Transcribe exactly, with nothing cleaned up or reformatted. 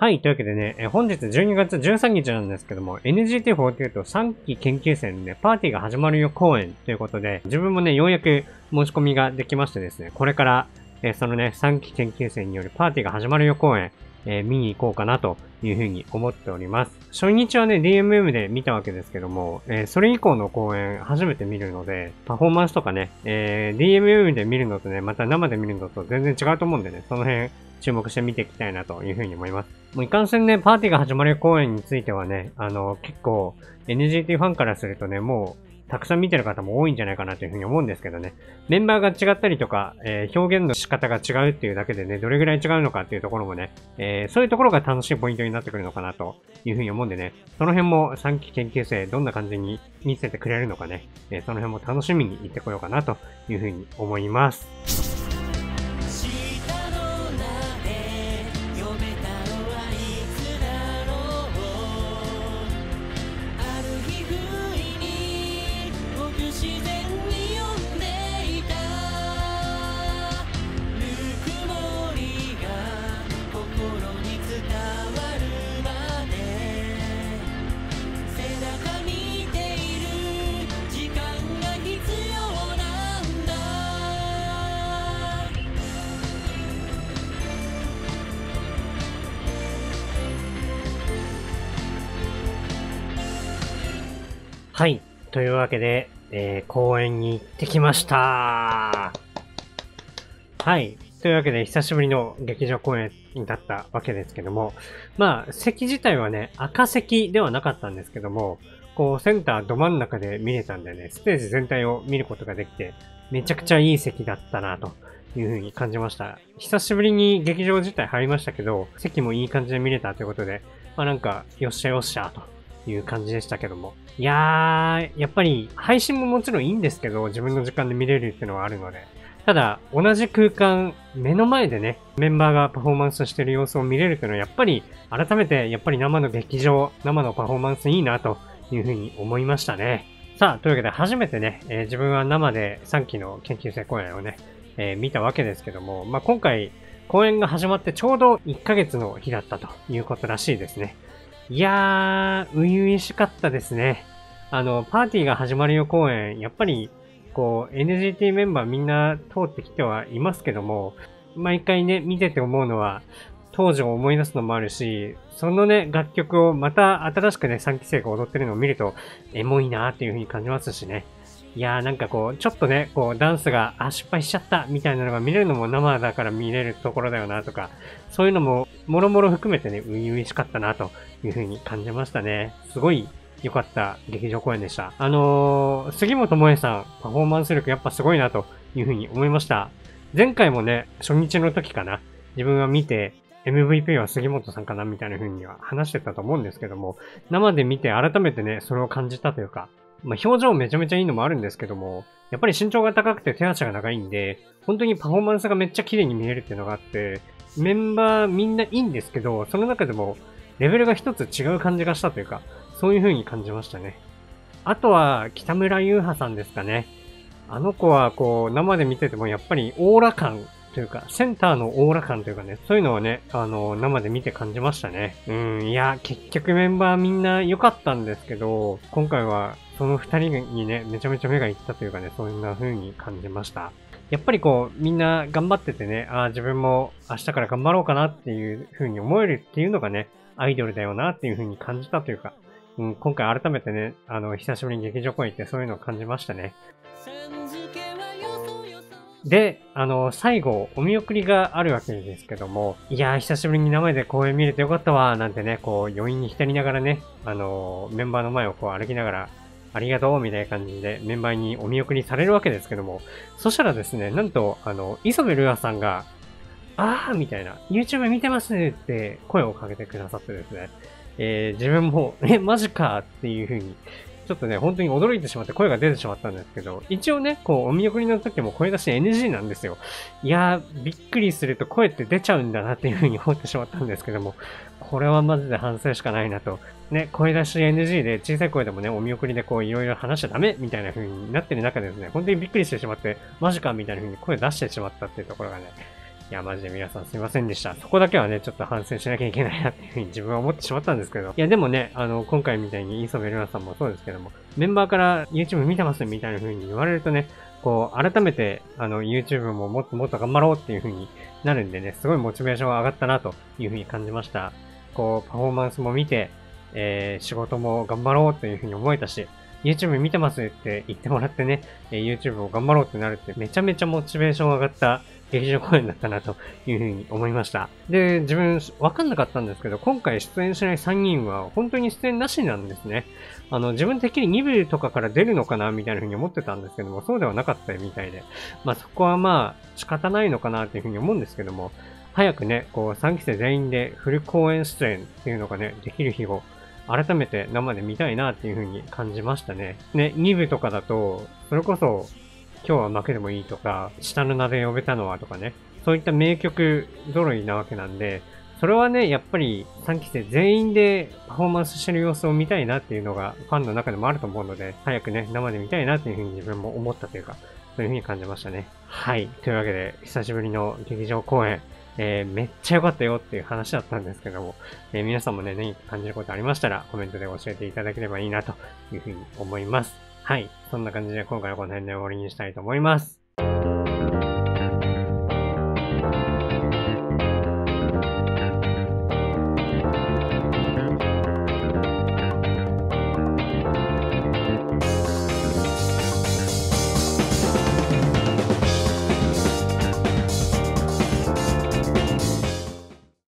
はい、というわけでね、え本日じゅうにがつじゅうさんにちなんですけども、エヌジーティーフォーティーエイト さんき研究生のね、パーティーが始まるよ公演ということで、自分もね、ようやく申し込みができましてですね、これから、えそのね、さんき研究生によるパーティーが始まるよ公演、えー、見に行こうかなというふうに思っております。初日はね、ディーエムエム で見たわけですけども、えー、それ以降の公演初めて見るので、パフォーマンスとかね、えー、ディーエムエム で見るのとね、また生で見るのと全然違うと思うんでね、その辺注目して見ていきたいなというふうに思います。もういかんせんね、パーティーが始まる公演についてはね、あの、結構 エヌジーティー ファンからするとね、もう、たくさん見てる方も多いんじゃないかなというふうに思うんですけどね。メンバーが違ったりとか、えー、表現の仕方が違うっていうだけでね、どれぐらい違うのかっていうところもね、えー、そういうところが楽しいポイントになってくるのかなというふうに思うんでね、その辺もさんき研究生どんな感じに見せてくれるのかね、えー、その辺も楽しみに行ってこようかなというふうに思います。はい。というわけで、えー、公園に行ってきましたー。はい。というわけで、久しぶりの劇場公演だったわけですけども、まあ、席自体はね、赤席ではなかったんですけども、こう、センターど真ん中で見れたんでね、ステージ全体を見ることができて、めちゃくちゃいい席だったな、というふうに感じました。久しぶりに劇場自体入りましたけど、席もいい感じで見れたということで、まあなんか、よっしゃよっしゃ、と。いう感じでしたけども。いやー、やっぱり配信ももちろんいいんですけど、自分の時間で見れるっていうのはあるので。ただ、同じ空間、目の前でね、メンバーがパフォーマンスしてる様子を見れるっていうのは、やっぱり、改めて、やっぱり生の劇場、生のパフォーマンスいいな、というふうに思いましたね。さあ、というわけで初めてね、えー、自分は生でさんきの研究生公演をね、えー、見たわけですけども、まあ、今回、公演が始まってちょうどいっかげつの日だったということらしいですね。いやー、初々しかったですね。あの、パーティーが始まるよ公演、やっぱり、こう、エヌジーティー メンバーみんな通ってきてはいますけども、毎回ね、見てて思うのは、当時を思い出すのもあるし、そのね、楽曲をまた新しくね、さんき生が踊ってるのを見ると、エモいなーっていう風に感じますしね。いやー、なんかこう、ちょっとね、こう、ダンスが、あ、失敗しちゃったみたいなのが見れるのも生だから見れるところだよなとか、そういうのも、もろもろ含めてね、初々しかったなという風に感じましたね。すごい良かった劇場公演でした。あのー、杉本萌さん、パフォーマンス力やっぱすごいなという風に思いました。前回もね、初日の時かな、自分は見て、エムブイピー は杉本さんかなみたいな風には話してたと思うんですけども、生で見て改めてね、それを感じたというか、まあ、表情めちゃめちゃいいのもあるんですけども、やっぱり身長が高くて手足が長いんで、本当にパフォーマンスがめっちゃ綺麗に見えるっていうのがあって、メンバーみんないいんですけど、その中でもレベルが一つ違う感じがしたというか、そういう風に感じましたね。あとは北村優葉さんですかね。あの子はこう生で見ててもやっぱりオーラ感というか、センターのオーラ感というかね、そういうのはね、あの、生で見て感じましたね。うん、いや、結局メンバーみんな良かったんですけど、今回はその二人にね、めちゃめちゃ目がいったというかね、そんな風に感じました。やっぱりこう、みんな頑張っててね、ああ、自分も明日から頑張ろうかなっていう風に思えるっていうのがね、アイドルだよなっていう風に感じたというか、うん、今回改めてね、あの、久しぶりに劇場公演行ってそういうのを感じましたね。で、あの、最後、お見送りがあるわけですけども、いやー、久しぶりに生で公演見れてよかったわー、なんてね、こう、余韻に浸りながらね、あのー、メンバーの前をこう歩きながら、ありがとう、みたいな感じで、メンバーにお見送りされるわけですけども、そしたらですね、なんと、あの、磯部ルアさんが、あー、みたいな、YouTube 見てますって声をかけてくださってですね、えー、自分も、え、マジかっていう風に、ちょっとね、本当に驚いてしまって声が出てしまったんですけど、一応ね、こう、お見送りの時も声出し エヌジー なんですよ。いやー、びっくりすると声って出ちゃうんだなっていう風に思ってしまったんですけども、これはマジで反省しかないなと。ね、声出し エヌジー で小さい声でもね、お見送りでこう、いろいろ話しちゃダメみたいな風になってる中でですね、本当にびっくりしてしまって、マジかみたいな風に声出してしまったっていうところがね、いや、マジで皆さんすいませんでした。そこだけはね、ちょっと反省しなきゃいけないなっていうふうに自分は思ってしまったんですけど。いや、でもね、あの、今回みたいに磯部瑠奈さんもそうですけども、メンバーから YouTube 見てますみたいな風に言われるとね、こう、改めて、あの、YouTube ももっともっと頑張ろうっていう風になるんでね、すごいモチベーションが上がったなという風に感じました。こう、パフォーマンスも見て、えー、仕事も頑張ろうという風に思えたし、YouTube 見てますって言ってもらってね、YouTube を頑張ろうってなるってめちゃめちゃモチベーション上がった劇場公演だったなというふうに思いました。で、自分わかんなかったんですけど、今回出演しないさんにんは本当に出演なしなんですね。あの、自分的ににぶとかから出るのかなみたいなふうに思ってたんですけども、そうではなかったみたいで、まあそこはまあ仕方ないのかなというふうに思うんですけども、早くね、こうさんき生全員でフル公演出演っていうのがね、できる日を改めて生で見たいなっていう風に感じましたね。ね、に部とかだと、それこそ、今日は負けてもいいとか、下の名で呼べたのはとかね、そういった名曲揃いなわけなんで、それはね、やっぱりさんき生全員でパフォーマンスしてる様子を見たいなっていうのがファンの中でもあると思うので、早くね、生で見たいなっていう風に自分も思ったというか、そういう風に感じましたね。はい。というわけで、久しぶりの劇場公演。えー、めっちゃ良かったよっていう話だったんですけども、えー、皆さんもね、何か感じることありましたらコメントで教えていただければいいなというふうに思います。はい。そんな感じで今回はこの辺で終わりにしたいと思います。